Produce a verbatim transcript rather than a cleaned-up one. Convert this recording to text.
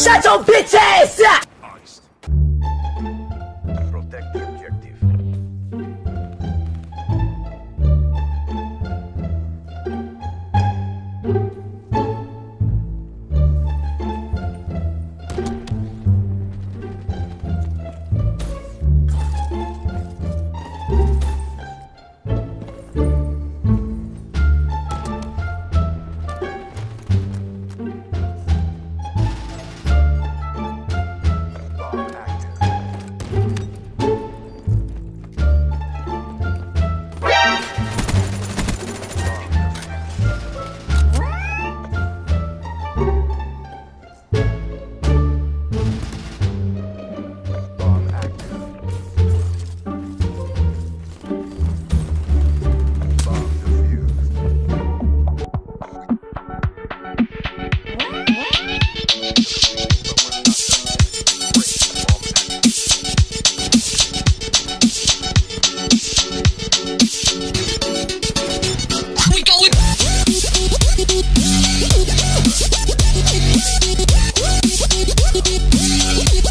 Shut your bitch ass up! Protect the objective. We'll be right back.